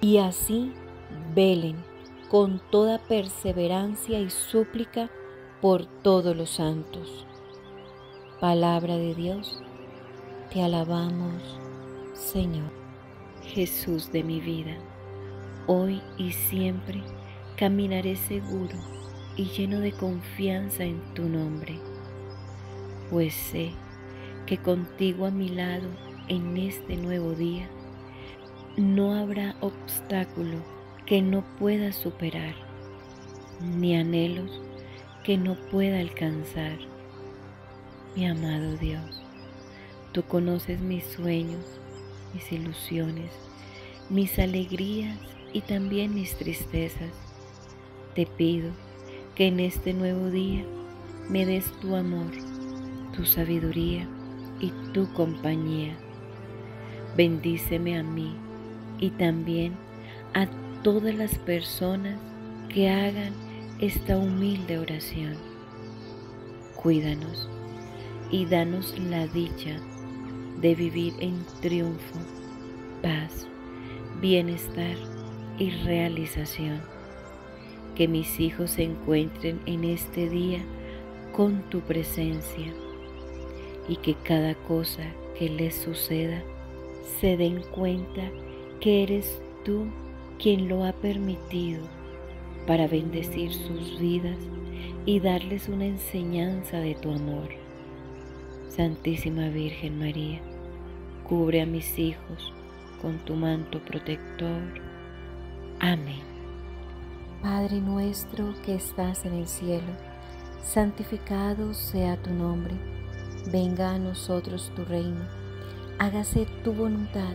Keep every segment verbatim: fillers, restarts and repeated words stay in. y así velen con toda perseverancia y súplica por todos los santos. Palabra de Dios, te alabamos, Señor. Jesús de mi vida, hoy y siempre caminaré seguro y lleno de confianza en tu nombre, pues sé que contigo a mi lado en este nuevo día no habrá obstáculo que no pueda superar, ni anhelos que no pueda alcanzar. Mi amado Dios, tú conoces mis sueños, mis ilusiones, mis alegrías y también mis tristezas. Te pido que en este nuevo día me des tu amor, tu sabiduría y tu compañía. Bendíceme a mí y también a todas las personas que hagan esta humilde oración. Cuídanos y danos la dicha de vivir en triunfo, paz, bienestar y realización. Que mis hijos se encuentren en este día con tu presencia y que cada cosa que les suceda se den cuenta que eres tú quien lo ha permitido para bendecir sus vidas y darles una enseñanza de tu amor. Santísima Virgen María, cubre a mis hijos con tu manto protector. Amén. Padre nuestro que estás en el cielo, santificado sea tu nombre. Venga a nosotros tu reino. Hágase tu voluntad,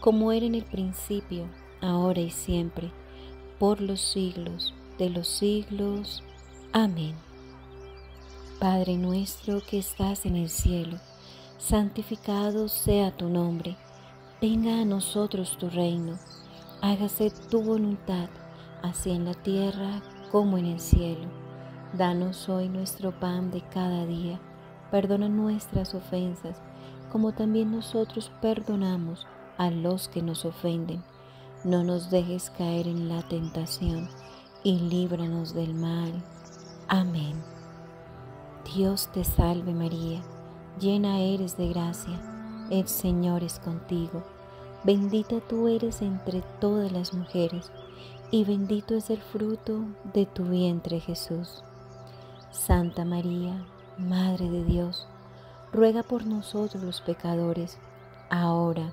como era en el principio, ahora y siempre, por los siglos de los siglos. Amén. Padre nuestro que estás en el cielo, santificado sea tu nombre. Venga a nosotros tu reino. Hágase tu voluntad, así en la tierra como en el cielo. Danos hoy nuestro pan de cada día. Perdona nuestras ofensas, como también nosotros perdonamos a los que nos ofenden. No nos dejes caer en la tentación y líbranos del mal. Amén. Dios te salve María, llena eres de gracia, el Señor es contigo. Bendita tú eres entre todas las mujeres, y bendito es el fruto de tu vientre Jesús. Santa María, Madre de Dios, ruega por nosotros los pecadores, ahora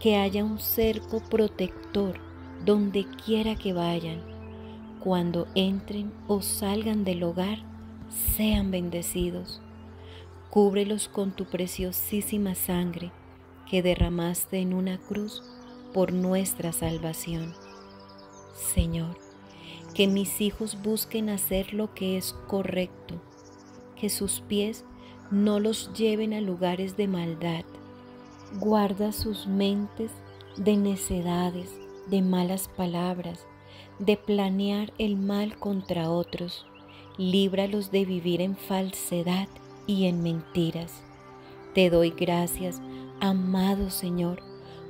que haya un cerco protector donde quiera que vayan. Cuando entren o salgan del hogar, sean bendecidos. Cúbrelos con tu preciosísima sangre que derramaste en una cruz por nuestra salvación. Señor, que mis hijos busquen hacer lo que es correcto, que sus pies no los lleven a lugares de maldad. Guarda sus mentes de necedades, de malas palabras, de planear el mal contra otros. Líbralos de vivir en falsedad y en mentiras. Te doy gracias, amado Señor,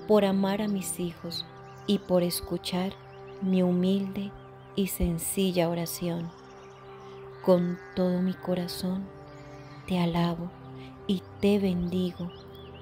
por amar a mis hijos y por escuchar mi humilde y sencilla oración. Con todo mi corazón te alabo y te bendigo,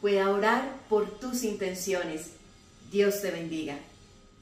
pueda orar por tus intenciones. Dios te bendiga.